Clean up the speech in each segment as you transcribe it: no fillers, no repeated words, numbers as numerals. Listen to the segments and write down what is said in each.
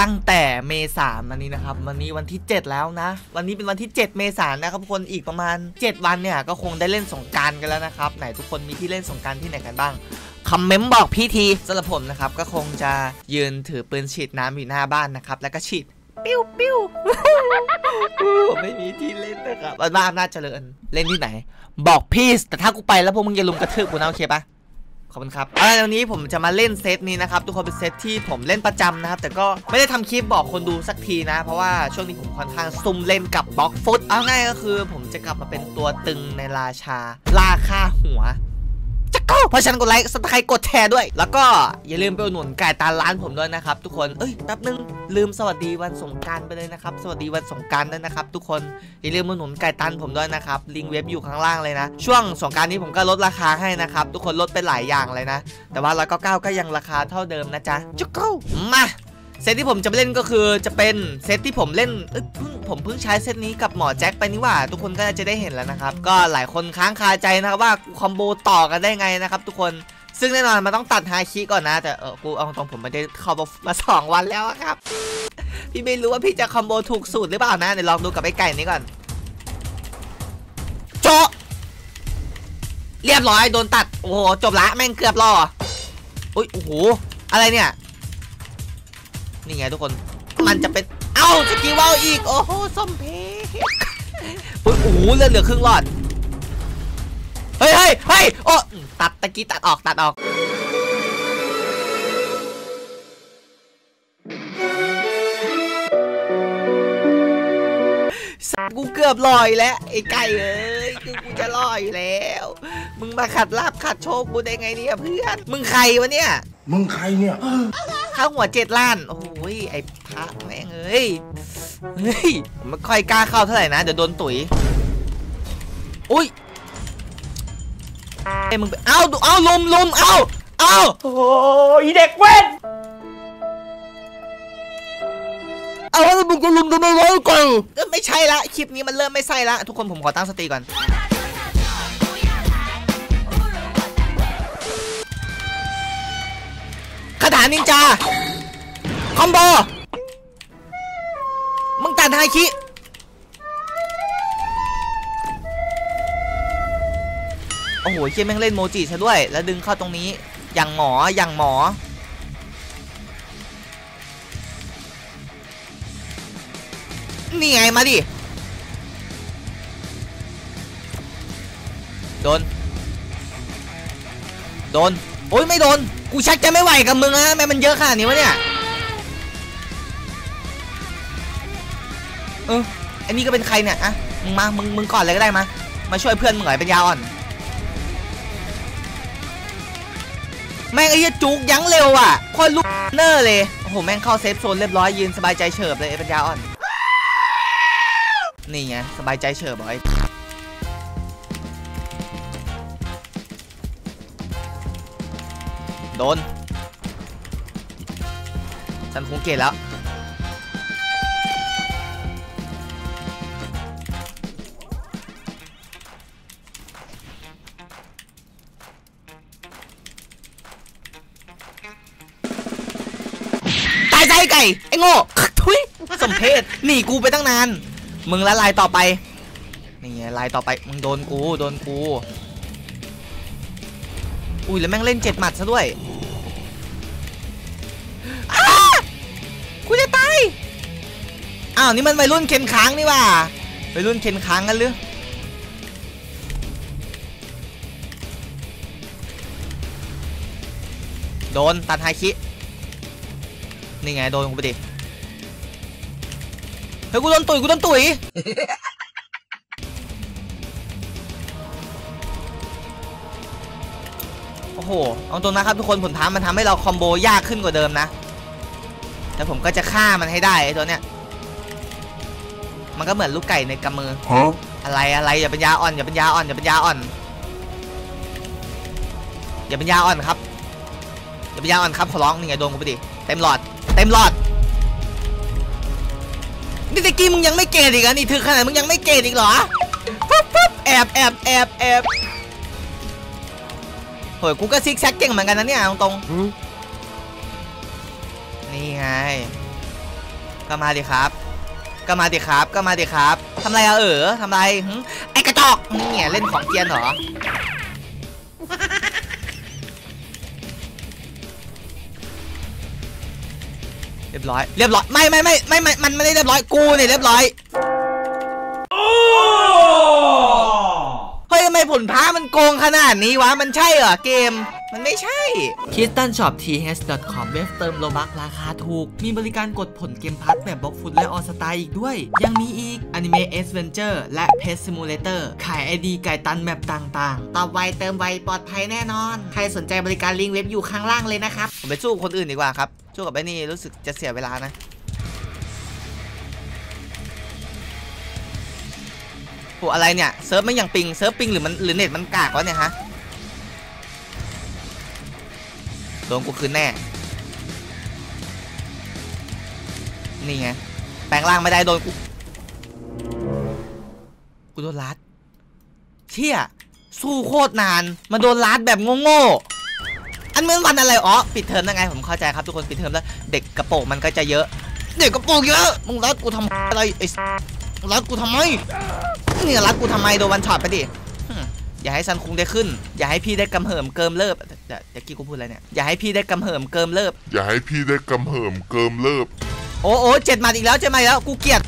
ตั้งแต่เมษายนนี้นะครับวันนี้วันที่7แล้วนะวันนี้เป็นวันที่7เมษายนนะครับทุกคนอีกประมาณ7วันเนี่ยก็คงได้เล่นสงกรานต์กันแล้วนะครับไหนทุกคนมีที่เล่นสงกรานต์ที่ไหนกันบ้างคอมเมนต์บอกพี่ทีสำหรับผมนะครับก็คงจะยืนถือปืนฉีดน้ำอยู่หน้าบ้านนะครับแล้วก็ฉีดปิ้วปิ้วผมไม่มีที่เล่นนะครับบ้านอำนาจเจริญเล่นที่ไหนบอกพี่แต่ถ้ากูไปแล้วพวกมึงอย่าลุมกระทืบกูนะโอเคปะขอบคุณครับวันนี้ผมจะมาเล่นเซตนี้นะครับทุกคนเป็นเซตที่ผมเล่นประจำนะครับแต่ก็ไม่ได้ทำคลิปบอกคนดูสักทีนะเพราะว่าช่วงนี้ผมค่อนข้างซุ่มเล่นกับบล็อกฟุตเอาง่ายก็คือผมจะกลับมาเป็นตัวตึงในราชาราคาหัวจะก็เพราะฉันกดไลค์ซับสไครบ์กดแชร์ด้วยแล้วก็อย่าลืมไปอุดหนุนไก่ตาร้านผมด้วยนะครับทุกคนแป๊บนึงลืมสวัสดีวันสงกรานต์ไปเลยนะครับสวัสดีวันสงกรานต์ด้วยนะครับทุกคนอย่าลืมอุดหนุนไก่ตันผมด้วยนะครับลิงเว็บอยู่ข้างล่างเลยนะช่วงสงกรานต์นี้ผมก็ลดราคาให้นะครับทุกคนลดไปหลายอย่างเลยนะแต่ว่า199ก็ยังราคาเท่าเดิมนะจ๊ะจุกเก้ามาเซตที่ผมจะเล่นก็คือจะเป็นเซตที่ผมเล่นผมเพิ่งใช้เซตนี้กับหมอแจ็คไปนี่ว่าทุกคนก็จะได้เห็นแล้วนะครับก็หลายคนค้างคาใจนะครับว่าคอมโบต่อกันได้ไงนะครับทุกคนซึ่งแน่นอนมันต้องตัดฮาคิก่อนนะแต่กูเอาตรงผมไม่ได้คอมโบมา2วันแล้วครับพี่ไม่รู้ว่าพี่จะคอมโบถูกสูตรหรือเปล่านะเดี๋ยวลองดูกับไอ้ไก่นี้ก่อนโจเรียบร้อยโดนตัดโอ้โหจบละแม่งเกือบรออุ้ยโอ้โหอะไรเนี่ยนี่ไงทุกคนมันจะเป็นเอ้าสกิลว่าอีกโอ้โหส้มเพโอ้โหเหลือครึ่งหลอดเฮ้ยโอ้ตัดตะกี้ตัดออกกูเกือบลอยแล้วไอ้ไก่เอ้ยกูจะลอยอยู่แล้วมึงมาขัดลาบขัดโชคกูได้ไงเนี่ยเพื่อนมึงใครวะเนี่ยมึงใครเนี่ยข้าวหัว7 ล้านโอ้ยไอ้พระแม่งเฮ้ยไม่ค่อยกล้าเข้าเท่าไหร่นะเดี๋ยวโดนตุ๋ยอุ้ยไอ้มึงเอาลมเอาโอ้ยเด็กเว้นเอาแล้วมึงก็ลุมโดนร้อยก่อนก็ไม่ใช่ละคลิปนี้มันเริ่มไม่ใช่ละทุกคนผมขอตั้งสติก่อนคาถานินจาคอมโบมึงตัดฮาคิโอ้โหเชี่ยแม่งเล่นโมจิซะด้วยแล้วดึงเข้าตรงนี้อย่างหมอนี่ไงมาดิโดนโอ้ยไม่โดนกูชักจะไม่ไหวกับมึงแล้วนะแม่มันเยอะขนาดนี้วะเนี่ยอันนี้ก็เป็นใครเนี่ยอะมึงก่อนเลยก็ได้มาช่วยเพื่อนมึงหน่อยเป็นยาอ่อนแม่งไอ้เหี้ยจุกยั้งเร็วอ่ะคอยลุกเนอร์เลยโอ้โหแม่งเข้าเซฟโซนเรียบร้อยยืนสบายใจเฉิบเลยไอ้เป็นยาอ่อนนี่ไงสบายใจเฉยบอยโดนฉันคงเกลียดแล้วตายใจไก่ไอ้โง่ทุยสมเพศหนีกูไปตั้งนานมึงละลายต่อไปนี่ลายต่อไปมึงโดนกูอุ้ยแล้วแม่งเล่น7 หมัดซะด้วยกูจะตายอ้าวนี่มันวัยรุ่นเข็นค้างนี่ว่าวัยรุ่นเข็นค้างกันหรือโดนตัดไฮคินี่ไงโดนกูไปดิเฮ้ยกูโดนตุ๋ยโอ้โหเอาตรงนะครับทุกคนผลท้ามันทำให้เราคอมโบยากขึ้นกว่าเดิมนะแต่ผมก็จะฆ่ามันให้ได้ไอ้ตัวเนี้ยมันก็เหมือนลูกไก่ในกำมืออะไรอย่าเป็นยาอ่อนอย่าเป็นยาอ่อนครับขอร้องนี่ไงโดนกูไปดิเต็มหลอดนี่ตะกี้มึงยังไม่เกตอีกอ่ะนี่ถือขนาดมึงยังไม่เกตอีกเหรอแอบโหยกูก็ซิกแซกเก่งเหมือนกันนะเนี่ยตรงนี่ไง ก็มาดิครับก็มาดิครับก็มาดิครับทำไรอะทำไรไอ้กระจอกเนี่ยเล่นของเกียนเหรอเรียบร้อยเรียบร้อยไม่มันไม่ได้เรียบร้อยกูเนี่ยเรียบร้อยเฮ้ยทำไมผลพ้ามันโกงขนาดนี้วะมันใช่เหรอเกมมันไม่ใช่ KistanShopTH.com เว็บเติมโลบัคราคาถูกมีบริการกดผลเกมพัทแบบบล็อกฟุตและออสตาอีกด้วยยังมีอีก Anime Adventure และ Pet Simulator ขาย ID ไก่ตันแบบต่างๆตอบไวเติมไวปลอดภัยแน่นอนใครสนใจบริการลิงก์เว็บอยู่ข้างล่างเลยนะครับผมไปสู้คนอื่นดีกว่าครับสู้กับไอ้นี่รู้สึกจะเสียเวลานะโหอะไรเนี่ยเซิร์ฟไม่ยังปิงเซิร์ฟปิงหรือเน็ตมันกากวะเนี่ยฮะโดนกูคืนแน่นี่ไงแปลงร่างไม่ได้โดนกูโดนลัดเที่ยสู้โคตรนานมาโดนลัดแบบโง่ๆอันเมื่อวันอะไรอ๋อปิดเทอมยังไงผมเข้าใจครับทุกคนปิดเทอมแล้วเด็กกระโปรงมันก็จะเยอะเด็กกระโปรงเยอะมึงลัดกูทำอะไรไอ้ลัดกูทำไมเนี่ยลัดกูทำไมโดนวันช็อตไปดิอย่าให้ซันคุงได้ขึ้นอย่าให้พี่ได้กำเหิมเกิมเลิบเด็กกี้กูพูดอะไรเนี่ยอย่าให้พี่ได้กำเหิมเกิมเลิบอย่าให้พี่ได้กำเหิมเกิมเลิบโอ้โหเจ็ดมาอีกแล้วเจ็ดมาแล้วกูเกลียด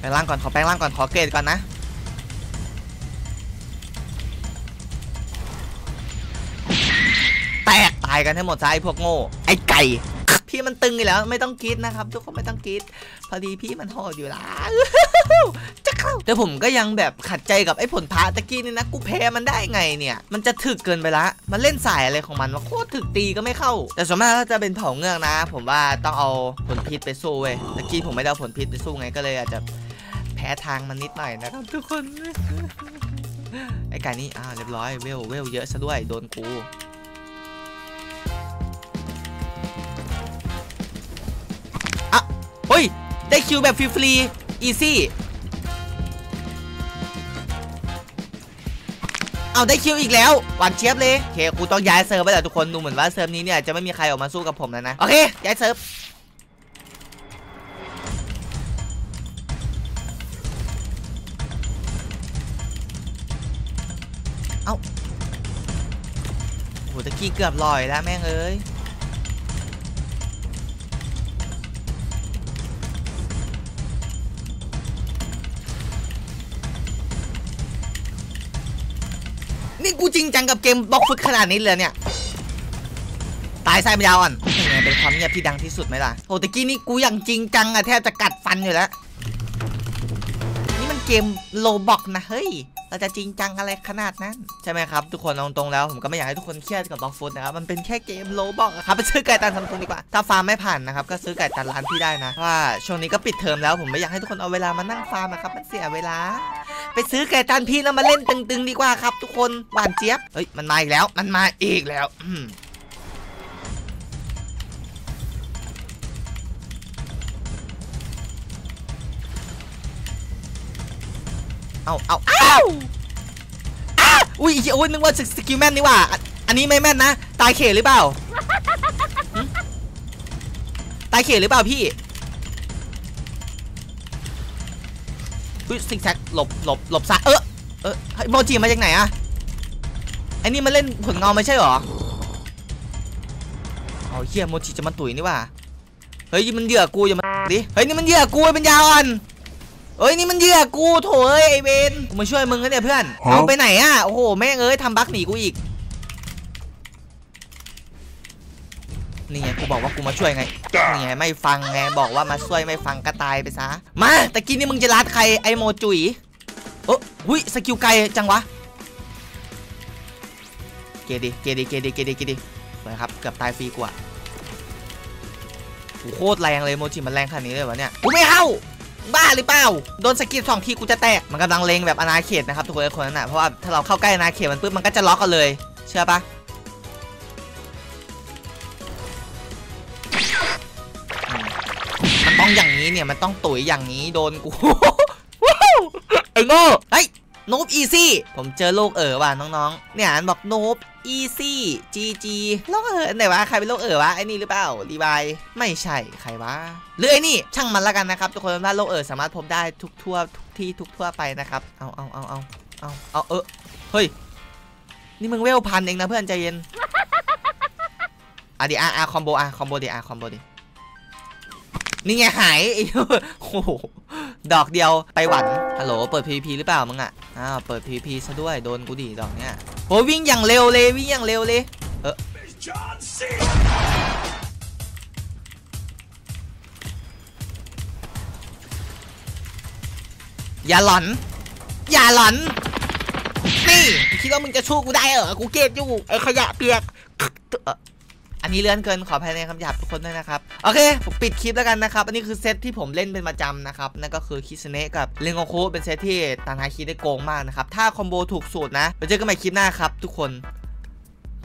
แปลงร่างก่อนขอแปลงร่างก่อนขอเกรดก่อนนะแตกตายกันให้หมดซะไอ้พวกโง่ไอ้ไก่พี่มันตึงอยู่แล้วไม่ต้องคิดนะครับทุกคนไม่ต้องคิดพอดีพี่มันโหดอยู่แล้วจะเข้าแต่ผมก็ยังแบบขัดใจกับไอ้ผลพระตะกี้นี่นะกูแพ้มันได้ไงเนี่ยมันจะถึกเกินไปละมันเล่นสายอะไรของมันวะโคตรถึกตีก็ไม่เข้าแต่ส่วนมากจะเป็นเผาเงือกนะผมว่าต้องเอาผลพิษไปสู้เว้ยตะกี้ผมไม่ได้เอาผลพิษไปสู้ไงก็เลยอาจจะแพ้ทางมันนิดหน่อยนะครับทุกคนไอ้ไก่นี่เรียบร้อยเวลเยอะซะด้วยโดนกูเฮ้ยได้คิวแบบฟรีๆอีซี่เอาได้คิวอีกแล้วหวานเชียบเลยโอเคกูต้องย้ายเซิร์ฟไปแล้วทุกคนดูเหมือนว่าเซิร์ฟนี้เนี่ยจะไม่มีใครออกมาสู้กับผมแล้วนะโอเคย้ายเซิร์ฟเอาโหตะกี้เกือบลอยแล้วแม่งเอ้ยนี่กูจริงจังกับเกมบล็อกฟุตขนาดนี้เลยเนี่ยตายไส้ไม่ยาวอ่ะเป็นความเงียบที่ดังที่สุดไหมล่ะโอ้ตะกี้นี่กูอย่างจริงจังอะแทบจะกัดฟันอยู่แล้วนี่มันเกมโลบ็อกนะเฮ้ยเราจะจริงจังอะไรขนาดนั้นใช่ไหมครับทุกคนตรงๆแล้วผมก็ไม่อยากให้ทุกคนเครียดกับบล็อกฟุตนะครับมันเป็นแค่เกมโลบ็อกครับไปซื้อไก่ตันทำทุนดีกว่าถ้าฟาร์มไม่ผ่านนะครับก็ซื้อไก่ตันร้านพี่ได้นะว่าช่วงนี้ก็ปิดเทอมแล้วผมไม่อยากให้ทุกคนเอาเวลามานั่งฟาร์มนะครับมันเสียเวลาไปซื้อไก่ตันพี่แล้วมาเล่นตึงๆดีกว่าครับทุกคนหวานเจี๊ยบเฮ้ยมันมาอีกแล้วมันมาอีกแล้วเอาอุ้ยโอ้ยนึกว่าสกิลแม่นนี่ว่าอันนี้ไม่แม่นนะตายเข่หรือเปล่าตายเข่หรือเปล่าพี่ซิกแซกหลบซะโมจิมาจากไหนอะไอ้นี่มันเล่นผลเงาไม่ใช่หรอเอาเฮียโมจิจะมาตุ๋ยนี่ว่าเฮ้ยมันเหยื่อกูอย่ามาดิเฮ้ยนี่มันเหยื่อกูเป็นยาอ่อนเอ้ยนี่มันเหยื่อกูโถเอ้ยไอเวนกูมาช่วยมึงนะเนี่ยเพื่อนเอาไปไหนอะโอ้โหแม่งเอ้ยทำบั๊กหนีกูอีกนี่ไงกูบอกว่ากูมาช่วยไงนี่ไงไม่ฟังไงบอกว่ามาช่วยไม่ฟังก็ตายไปซะมาตะกี้นี่มึงจะรัดใครไอโมจุ๋ยโอ้หุ้ยสกิลไกลจังวะเกดีสวยครับเกือบตายฟรีกว่าโอ้โหโคตรแรงเลยโมจิมันแรงขนาดนี้เลยวะเนี่ยกูไม่เข้าบ้าหรือเปล่าโดนสกิลสองทีกูจะแตกมันกำลังเลงแบบอนาเขตนะครับทุกคนนั้นนะเพราะว่าถ้าเราเข้าใกล้อนาเขตมันปุ๊บมันก็จะล็อกกันเลยเชื่อปะมันต้องอย่างนี้เนี่ยมันต้องตุ๋ยอย่างนี้โดนกูไอ้โง่เฮ้ย โนบอีซี่ผมเจอโรคว่ะน้องๆเนี่ยอ่านบอกโนบอีซี่จีจีโรคไหนวะใครเป็นโรควะไอ้นี่หรือเปล่ารีบายไม่ใช่ใครวะหรือไอ้นี่ช่างมันละกันนะครับทุกคนว่าโรคสามารถพบได้ทุกทั่วทุกที่ทุกทั่วไปนะครับเอาเฮ้ยนี่มึงเวลพันเองนะเพื่อนใจเย็นอ่ะดิคอมโบดิคอมโบดินี่ไงหายโอ้โหดอกเดียวไปหวั่นฮัลโหลเปิด PVP หรือเปล่ามึงอ่ะเปิด PVP ซะด้วยโดนกูดีดอกเนี้ยโอ้วิ่งอย่างเร็วเลยอย่าหลอนนี่คิดว่ามึงจะชู้กูได้เหรอกูเกลียดอยู่ไอ้ขยะเปียกอันนี้เลื่อนเกินขอภายในคำหยาบทุกคนด้วยนะครับโอเคผมปิดคลิปแล้วกันนะครับอันนี้คือเซตที่ผมเล่นเป็นประจำนะครับนั่นก็คือคิสเนะกับเรนโกคุเป็นเซตที่ตานาคิได้โกงมากนะครับถ้าคอมโบถูกสูตรนะไปเจอกันใหม่คลิปหน้าครับทุกคน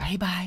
บายบาย